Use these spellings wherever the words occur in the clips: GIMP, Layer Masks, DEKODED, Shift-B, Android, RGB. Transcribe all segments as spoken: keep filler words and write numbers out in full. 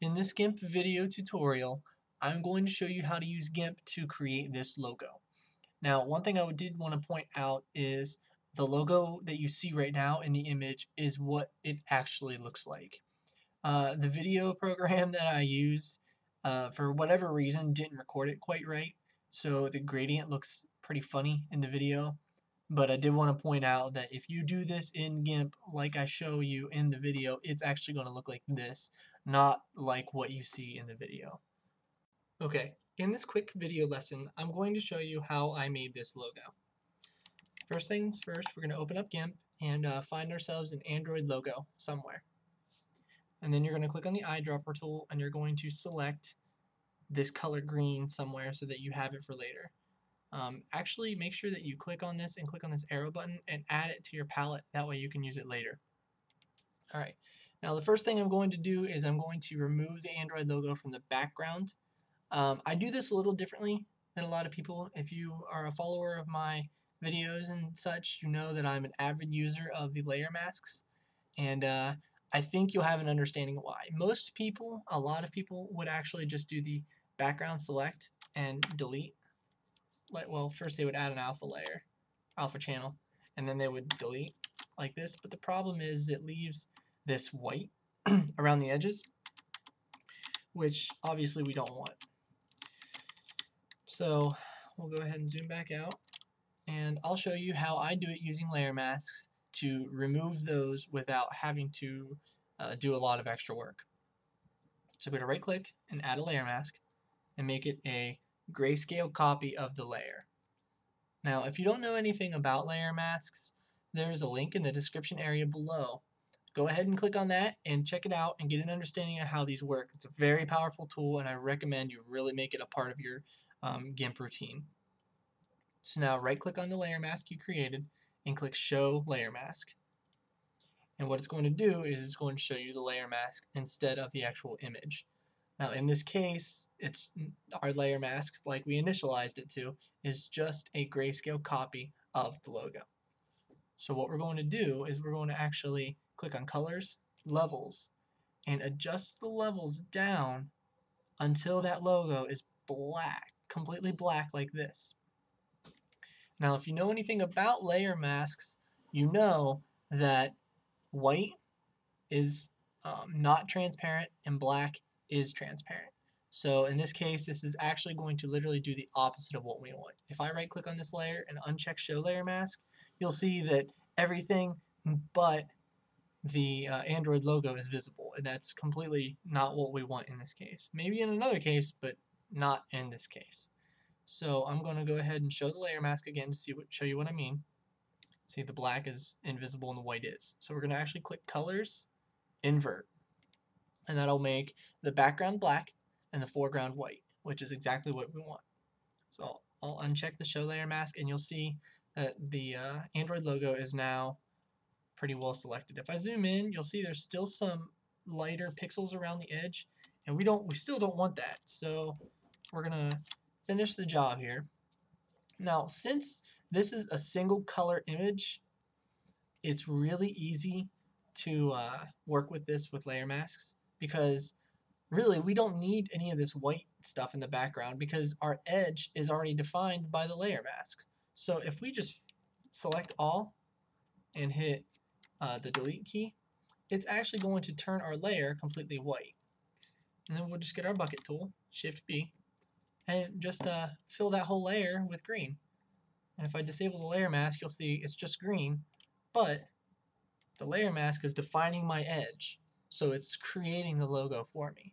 In this GIMP video tutorial, I'm going to show you how to use GIMP to create this logo. Now, one thing I did want to point out is the logo that you see right now in the image is what it actually looks like. Uh, the video program that I used, uh, for whatever reason, didn't record it quite right, so the gradient looks pretty funny in the video. But I did want to point out that if you do this in GIMP like I show you in the video, it's actually going to look like this, not like what you see in the video. Okay, in this quick video lesson, I'm going to show you how I made this logo. First things first, we're going to open up GIMP and uh, find ourselves an Android logo somewhere. And then you're going to click on the eyedropper tool and you're going to select this color green somewhere so that you have it for later. Um, actually make sure that you click on this and click on this arrow button and add it to your palette. That way you can use it later. Alright, now the first thing I'm going to do is I'm going to remove the Android logo from the background. Um, I do this a little differently than a lot of people. If you are a follower of my videos and such, you know that I'm an avid user of the layer masks, and uh, I think you'll have an understanding why. Most people, a lot of people, would actually just do the background select and delete. Like, well, first they would add an alpha layer, alpha channel, and then they would delete like this. But the problem is it leaves this white around the edges, which obviously we don't want. So we'll go ahead and zoom back out, and I'll show you how I do it using layer masks to remove those without having to uh, do a lot of extra work. So we're going to right click and add a layer mask and make it a grayscale copy of the layer. Now, if you don't know anything about layer masks, there is a link in the description area below. Go ahead and click on that and check it out and get an understanding of how these work. It's a very powerful tool, and I recommend you really make it a part of your um, GIMP routine. So now right click on the layer mask you created and click Show Layer Mask. And what it's going to do is it's going to show you the layer mask instead of the actual image. Now in this case, it's our layer mask, like we initialized it to, is just a grayscale copy of the logo. So what we're going to do is we're going to actually click on Colors, Levels, and adjust the levels down until that logo is black, completely black like this. Now if you know anything about layer masks, you know that white is um, not transparent and black is transparent. So in this case, this is actually going to literally do the opposite of what we want. If I right click on this layer and uncheck Show Layer Mask, you'll see that everything but the uh, Android logo is visible, and that's completely not what we want in this case. Maybe in another case, but not in this case. So I'm going to go ahead and show the layer mask again to see what, show you what I mean. See, the black is invisible and the white is. So we're going to actually click Colors, Invert. And that'll make the background black and the foreground white, which is exactly what we want. So I'll uncheck the Show Layer Mask, and you'll see that the uh, Android logo is now pretty well selected. If I zoom in, you'll see there's still some lighter pixels around the edge, and we don't, we still don't want that. So we're gonna finish the job here. Now, since this is a single color image, it's really easy to uh, work with this with layer masks, because really we don't need any of this white stuff in the background because our edge is already defined by the layer mask. So if we just select all and hit uh, the delete key, it's actually going to turn our layer completely white. And then we'll just get our bucket tool, Shift-B, and just uh, fill that whole layer with green. And if I disable the layer mask, you'll see it's just green, but the layer mask is defining my edge. So it's creating the logo for me.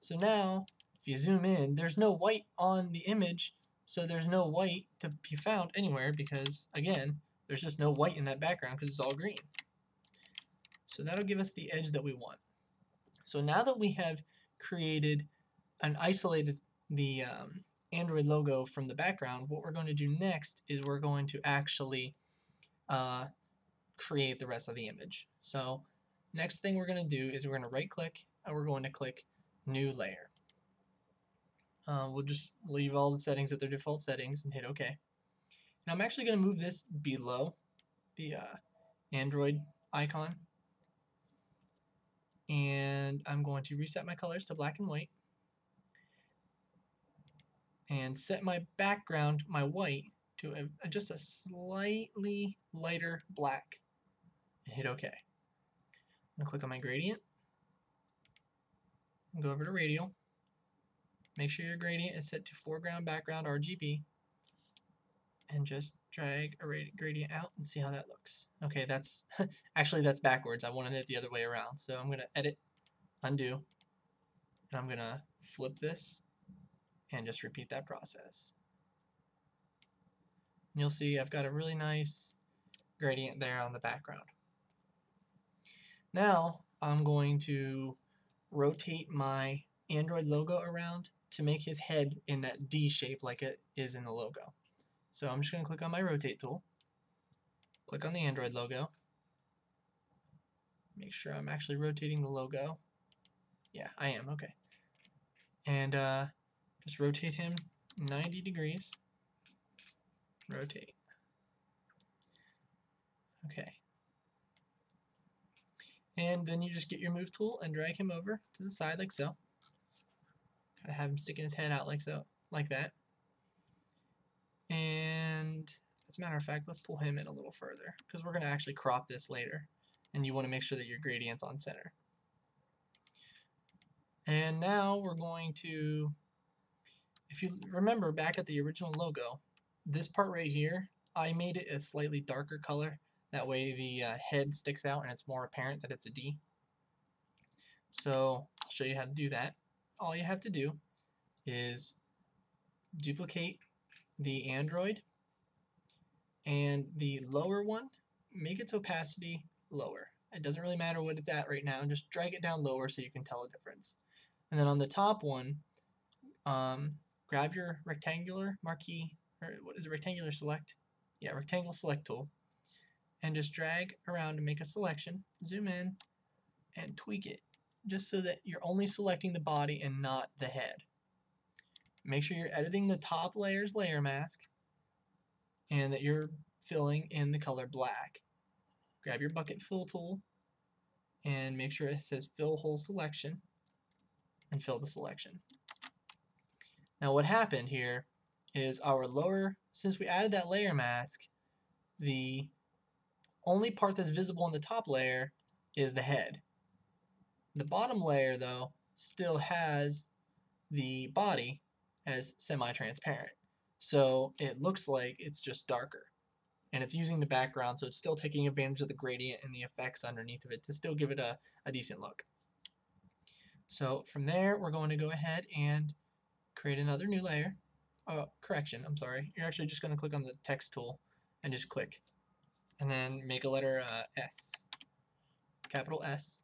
So now, if you zoom in, there's no white on the image, so there's no white to be found anywhere because, again, there's just no white in that background because it's all green. So that'll give us the edge that we want. So now that we have created and isolated the um, Android logo from the background, what we're going to do next is we're going to actually uh, create the rest of the image. So next thing we're going to do is we're going to right click and we're going to click New Layer. Uh, we'll just leave all the settings at their default settings and hit OK. Now I'm actually going to move this below the uh, Android icon. and I'm going to reset my colors to black and white and set my background, my white, to a, just a slightly lighter black and hit OK. I'm going to click on my gradient and go over to radial. Make sure your gradient is set to foreground, background, R G B, and just drag a gradient out and see how that looks. Okay, that's actually that's backwards. I wanted it the other way around. So I'm going to edit, undo, and I'm going to flip this and just repeat that process. And you'll see I've got a really nice gradient there on the background. Now I'm going to rotate my Android logo around to make his head in that D shape like it is in the logo. So I'm just going to click on my rotate tool, click on the Android logo, make sure I'm actually rotating the logo. Yeah, I am, okay. And uh, just rotate him ninety degrees, rotate. Okay. And then you just get your move tool and drag him over to the side like so. Kind of have him sticking his head out like so, like that. And as a matter of fact, let's pull him in a little further because we're going to actually crop this later, and you want to make sure that your gradient's on center. And now we're going to, if you remember back at the original logo, this part right here, I made it a slightly darker color. That way the uh, head sticks out and it's more apparent that it's a D. So I'll show you how to do that. All you have to do is duplicate the Android and the lower one, make its opacity lower. It doesn't really matter what it's at right now, just drag it down lower so you can tell a difference. And then on the top one, um, grab your rectangular marquee, or what is it, rectangular select? Yeah, rectangle select tool, and just drag around to make a selection, zoom in, and tweak it just so that you're only selecting the body and not the head. Make sure you're editing the top layer's layer mask and that you're filling in the color black. Grab your bucket fill tool and make sure it says fill whole selection and fill the selection. Now what happened here is our lower, since we added that layer mask, the only part that's visible in the top layer is the head. The bottom layer though still has the body as semi-transparent, so it looks like it's just darker, and it's using the background, so it's still taking advantage of the gradient and the effects underneath of it to still give it a, a decent look. So from there we're going to go ahead and create another new layer. Oh, correction, I'm sorry, you're actually just going to click on the text tool and just click, and then make a letter uh, S, capital S.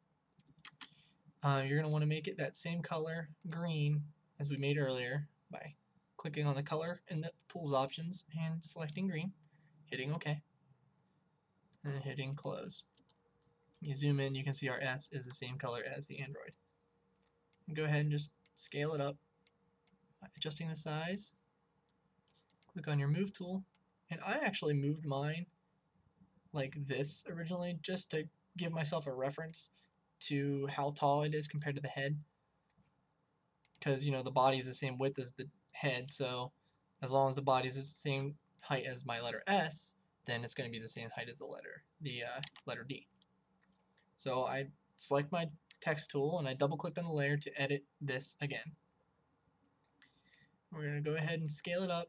Uh, you're going to want to make it that same color green as we made earlier by clicking on the color in the tools options and selecting green, hitting OK, and hitting close. You zoom in, you can see our S is the same color as the Android. And go ahead and just scale it up by adjusting the size. Click on your move tool, and I actually moved mine like this originally just to give myself a reference to how tall it is compared to the head, because you know the body is the same width as the head, so as long as the body is the same height as my letter S, then it's going to be the same height as the letter the uh, letter D. So I select my text tool and I double clicked on the layer to edit this again. We're going to go ahead and scale it up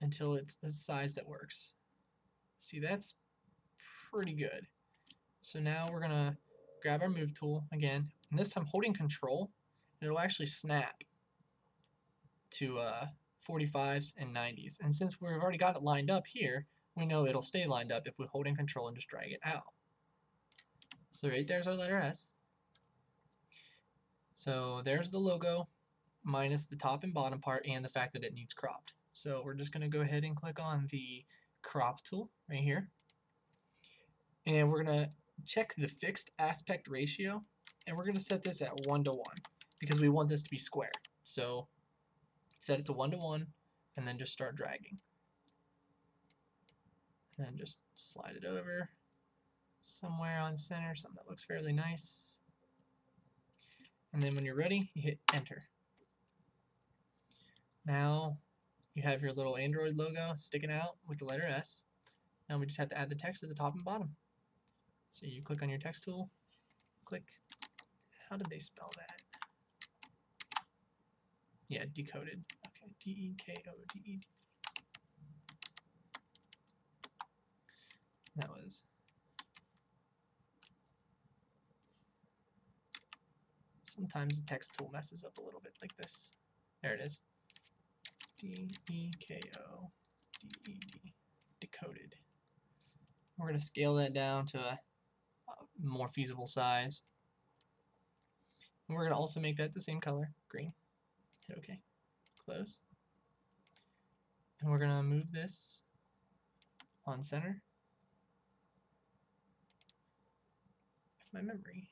until it's the size that works. See, that's pretty good. So now we're going to grab our move tool again, and this time holding control, and it'll actually snap to uh, forty-fives and nineties. And since we've already got it lined up here, we know it'll stay lined up if we hold in control and just drag it out. So right there's our letter S. So there's the logo minus the top and bottom part and the fact that it needs cropped. So we're just going to go ahead and click on the crop tool right here, and we're going to check the fixed aspect ratio, and we're going to set this at one to one because we want this to be square. So set it to one to one and then just start dragging. And then just slide it over somewhere on center, something that looks fairly nice. and then when you're ready, you hit enter. Now you have your little Android logo sticking out with the letter S. Now we just have to add the text at the top and bottom. So you click on your text tool, click, how did they spell that? Yeah, decoded. Okay, D E K O D E D. That was sometimes the text tool messes up a little bit like this. There it is. D E K O D E D. Decoded. We're going to scale that down to a, a more feasible size. And we're going to also make that the same color, green. Hit OK. Close. And we're going to move this on center. If my memory.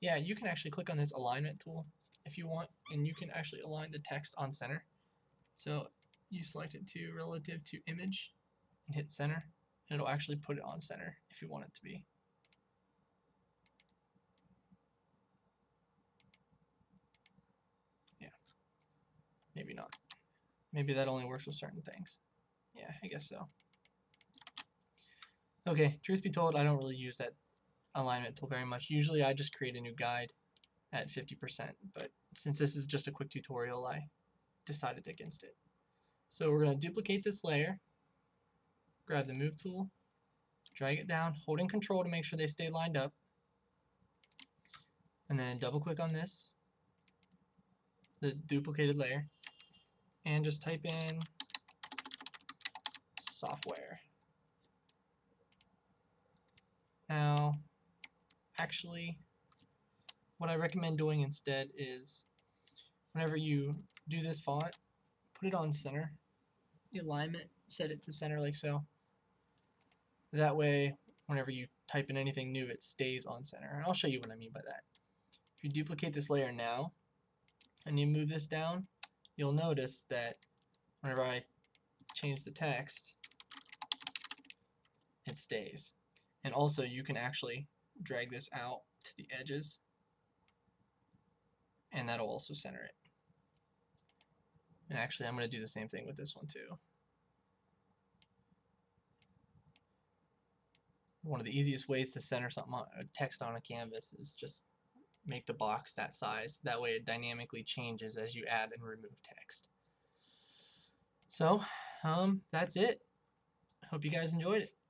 Yeah, you can actually click on this alignment tool if you want, and you can actually align the text on center. So you select it to relative to image and hit center, and it'll actually put it on center if you want it to be. Yeah, maybe not. Maybe that only works with certain things. Yeah, I guess so. Okay, truth be told, I don't really use that alignment tool very much. Usually I just create a new guide at fifty percent, but since this is just a quick tutorial, I decided against it. So we're going to duplicate this layer, grab the move tool, drag it down, holding control to make sure they stay lined up, and then double click on this, the duplicated layer, and just type in software. Now actually what I recommend doing instead is whenever you do this font, put it on center, the alignment, set it to center like so. That way, whenever you type in anything new, it stays on center. And I'll show you what I mean by that. If you duplicate this layer now, and you move this down, you'll notice that whenever I change the text, it stays. And also, you can actually drag this out to the edges, and that'll also center it. And actually, I'm going to do the same thing with this one too. One of the easiest ways to center something, on, text on a canvas, is just make the box that size. That way it dynamically changes as you add and remove text. So, um, that's it. Hope you guys enjoyed it.